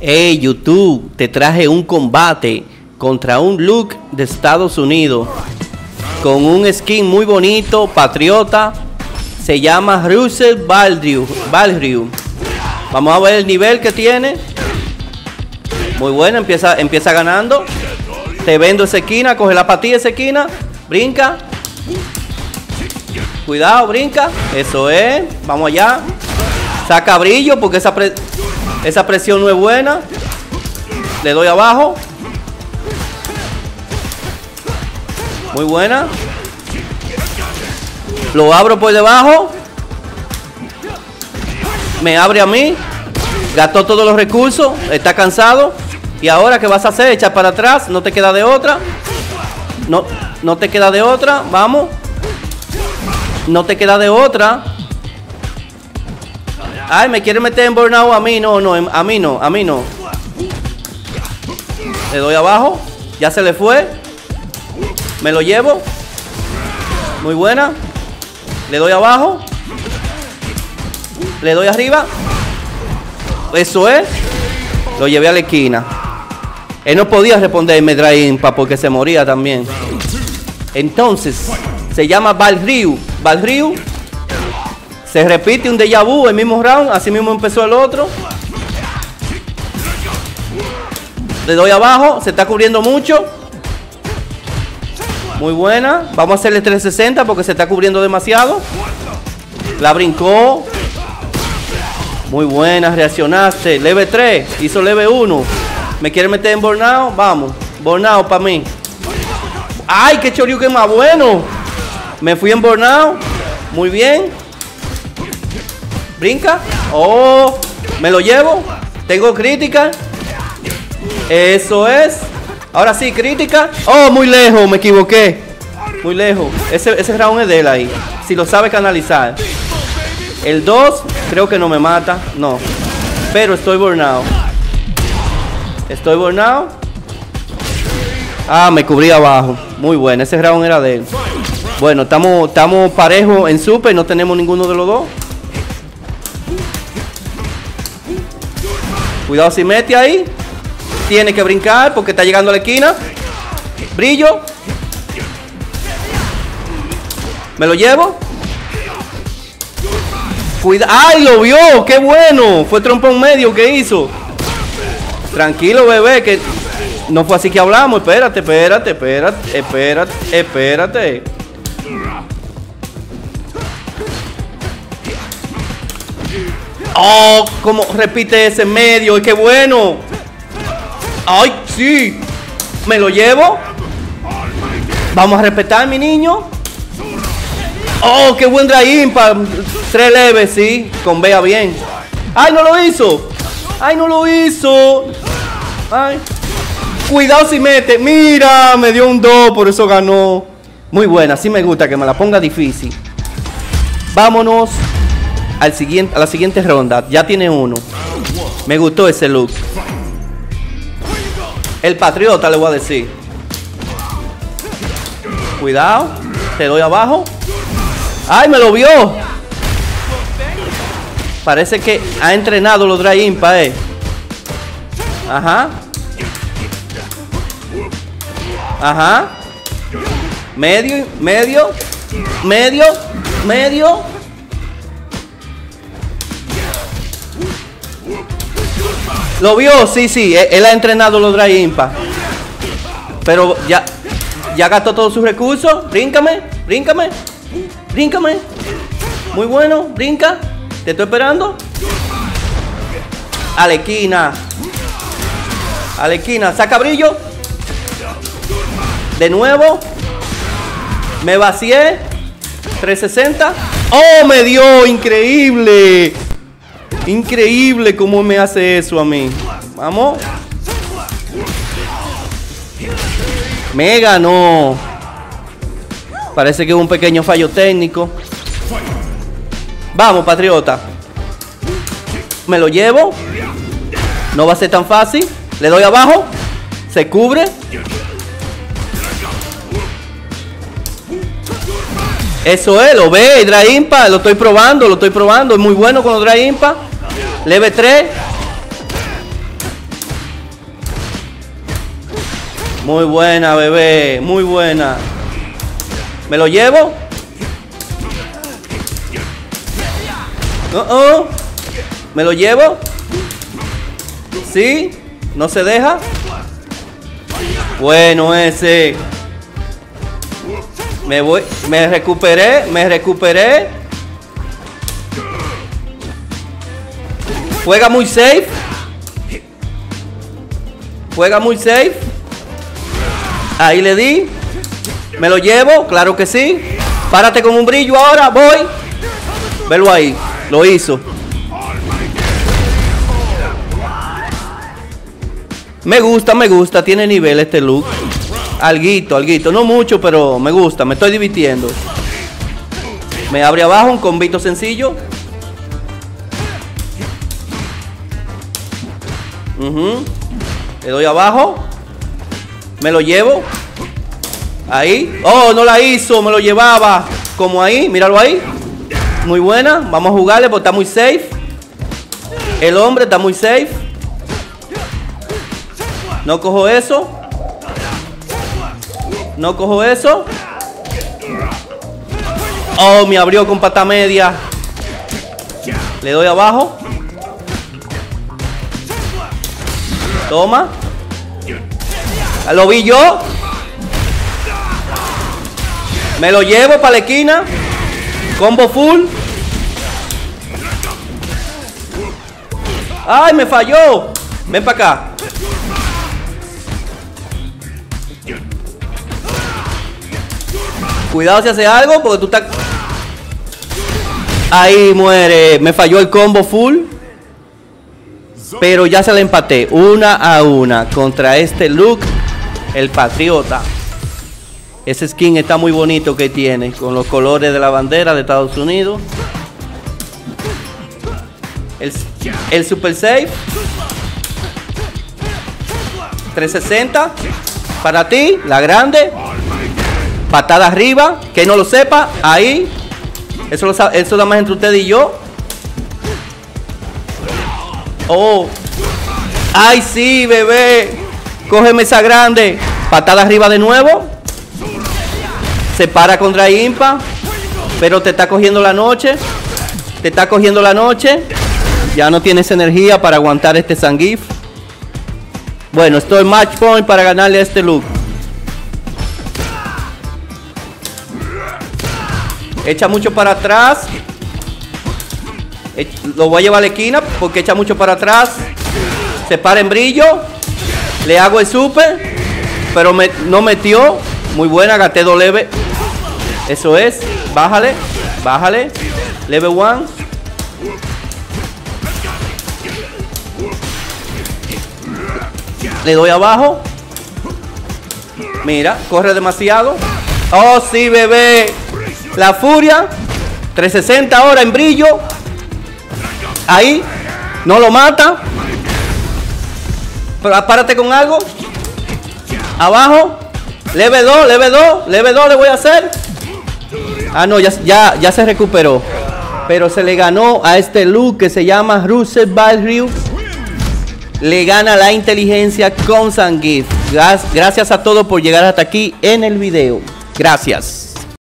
Hey YouTube, te traje un combate contra un Luke de Estados Unidos con un skin muy bonito, patriota. Se llama Russell Baldriu. Vamos a ver el nivel que tiene. Muy bueno, empieza ganando. Te vendo esa esquina, coge la patilla esa esquina. Brinca. Cuidado, brinca. Eso es, vamos allá. Saca brillo porque esa presión no es buena. Le doy abajo. Muy buena. Lo abro por debajo. Me abre a mí. Gastó todos los recursos. Está cansado. ¿Y ahora qué vas a hacer? Echar para atrás. No te queda de otra. No te queda de otra. Vamos. No te queda de otra. Ay, me quiere meter en burnout. A mí no, a mí no. Le doy abajo. Ya se le fue. Me lo llevo. Muy buena. Le doy abajo. Le doy arriba. Eso es. Lo llevé a la esquina. Él no podía responderme Drive Impact porque se moría también. Entonces, se llama Valdryu. Valdryu. Se repite un déjà vu, el mismo round, así mismo empezó el otro. Le doy abajo, se está cubriendo mucho. Muy buena, vamos a hacerle 360 porque se está cubriendo demasiado. La brincó. Muy buena, reaccionaste. Leve 3, hizo leve 1. ¿Me quiere meter en burnout? Vamos, burnout para mí. ¡Ay, qué Shoryuken más bueno! Me fui en burnout. Muy bien. Brinca. Oh, me lo llevo. Tengo crítica. Eso es. Ahora sí, crítica. Oh, muy lejos, me equivoqué. Muy lejos. Ese round es de él ahí. Si lo sabe canalizar. El 2, creo que no me mata. No. Pero estoy burnout. Estoy burnout. Ah, me cubrí abajo. Muy bueno, ese round era de él. Bueno, estamos parejos en super. No tenemos ninguno de los dos. Cuidado si mete ahí. Tiene que brincar porque está llegando a la esquina. Brillo. Me lo llevo. Cuidado. ¡Ay, lo vio! ¡Qué bueno! Fue trompón medio que hizo. Tranquilo, bebé. Que no fue así que hablamos. Espérate. Oh, como repite ese medio, qué bueno. Ay, sí. Me lo llevo. Vamos a respetar, mi niño. Oh, qué buen Drive Impact. 3 leves, sí. Con vea bien. Ay, no lo hizo. Ay, no lo hizo. Ay. Cuidado si mete. Mira, me dio un 2, por eso ganó. Muy buena, sí me gusta que me la ponga difícil. Vámonos. A la siguiente ronda. Ya tiene uno. Me gustó ese look. El patriota le voy a decir. Cuidado. Te doy abajo. ¡Ay, me lo vio! Parece que ha entrenado los Drive Impact, Ajá. Ajá. Medio. Lo vio, sí, él ha entrenado los Drive Impact. Pero ya gastó todos sus recursos. Bríncame. Muy bueno, brinca. Te estoy esperando. A la esquina, saca brillo. De nuevo. Me vacié. 360. ¡Oh, me dio! ¡Increíble! Increíble cómo me hace eso a mí. Vamos. Me ganó. Parece que hubo un pequeño fallo técnico. Vamos, patriota. Me lo llevo. No va a ser tan fácil. Le doy abajo. Se cubre. Eso es, lo ve, Drive Impact. Lo estoy probando. Es muy bueno con los Drive Impact. Leve 3. Muy buena, bebé. Muy buena. ¿Me lo llevo? ¿Me lo llevo? ¿Sí? ¿No se deja? Bueno, ese. Me voy. Me recuperé. Juega muy safe. Ahí le di. Me lo llevo, claro que sí. Párate con un brillo ahora, voy. Velo ahí, lo hizo. Me gusta, tiene nivel este look. Alguito, alguito, no mucho, pero me gusta, me estoy divirtiendo. Me abre abajo, un combito sencillo. Le doy abajo. Me lo llevo. Ahí. Oh, no la hizo. Me lo llevaba. Como ahí. Míralo ahí. Muy buena. Vamos a jugarle porque está muy safe. El hombre está muy safe. No cojo eso. Oh, me abrió con pata media. Le doy abajo. Toma. Lo vi yo. Me lo llevo para la esquina. Combo full. ¡Ay, me falló! Ven para acá. Cuidado si hace algo porque tú estás... Ahí muere. Me falló el combo full. Pero ya se la empaté 1-1 contra este Luke, el patriota. Ese skin está muy bonito que tiene, con los colores de la bandera de Estados Unidos. El super safe. 360. Para ti, la grande. Patada arriba, que no lo sepa, ahí. Eso lo sabe, eso nada más entre usted y yo. Oh, ay sí, bebé. Cógeme esa grande. Patada arriba de nuevo. Se para contra Impa. Pero te está cogiendo la noche. Ya no tienes energía para aguantar este Zangief. Bueno, esto es match point para ganarle a este Luke. Echa mucho para atrás. Lo voy a llevar a la esquina porque echa mucho para atrás. Se para en brillo. Le hago el super. Pero no metió. Muy buena. Gaté dos leve. Eso es. Bájale. Level 1. Le doy abajo. Mira. Corre demasiado. Oh, sí, bebé. La furia. 360 ahora en brillo. Ahí, no lo mata. Pero párate con algo. Abajo. Level 2, le voy a hacer. Ah, no, ya se recuperó. Pero se le ganó a este Luke que se llama Russell Baldriu. Le gana la inteligencia con Zangief. Gracias a todos por llegar hasta aquí en el video. Gracias.